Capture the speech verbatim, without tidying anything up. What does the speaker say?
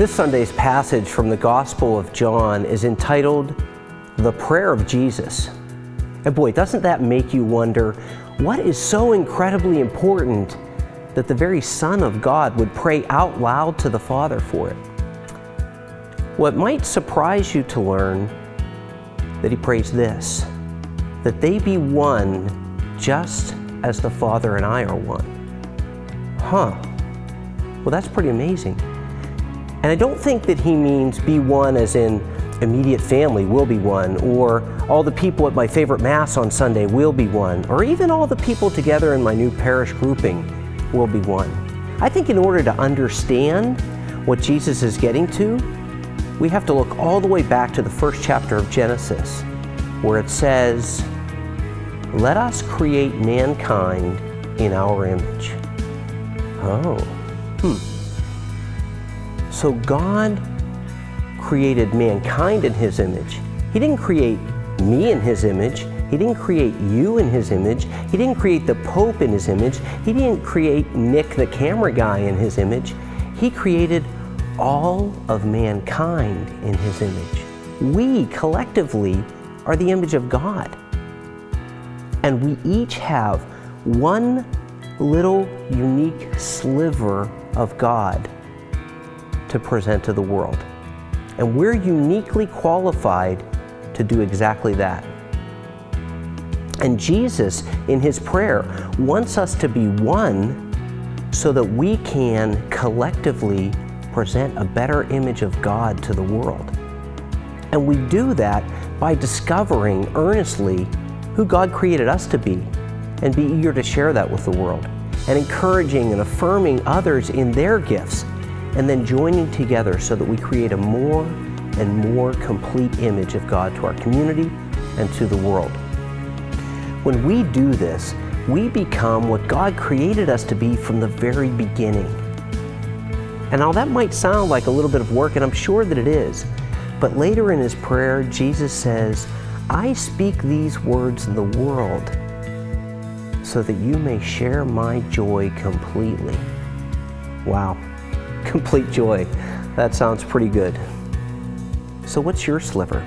This Sunday's passage from the Gospel of John is entitled, "The Prayer of Jesus." And boy, doesn't that make you wonder, what is so incredibly important that the very Son of God would pray out loud to the Father for it? What might surprise you to learn that he prays this, that they be one just as the Father and I are one. Huh. Well, that's pretty amazing. And I don't think that he means be one as in immediate family will be one, or all the people at my favorite Mass on Sunday will be one, or even all the people together in my new parish grouping will be one. I think in order to understand what Jesus is getting to, we have to look all the way back to the first chapter of Genesis, where it says, "Let us create mankind in our image." Oh, hmm. So God created mankind in his image. He didn't create me in his image. He didn't create you in his image. He didn't create the Pope in his image. He didn't create Nick the camera guy in his image. He created all of mankind in his image. We collectively are the image of God. And we each have one little unique sliver of God to present to the world. And we're uniquely qualified to do exactly that. And Jesus, in his prayer, wants us to be one so that we can collectively present a better image of God to the world. And we do that by discovering earnestly who God created us to be and be eager to share that with the world, and encouraging and affirming others in their gifts, and then joining together so that we create a more and more complete image of God to our community and to the world. When we do this, we become what God created us to be from the very beginning. And now that might sound like a little bit of work, and I'm sure that it is, but later in his prayer, Jesus says, "I speak these words in the world so that you may share my joy completely." Wow. Complete joy. That sounds pretty good. So what's your sliver?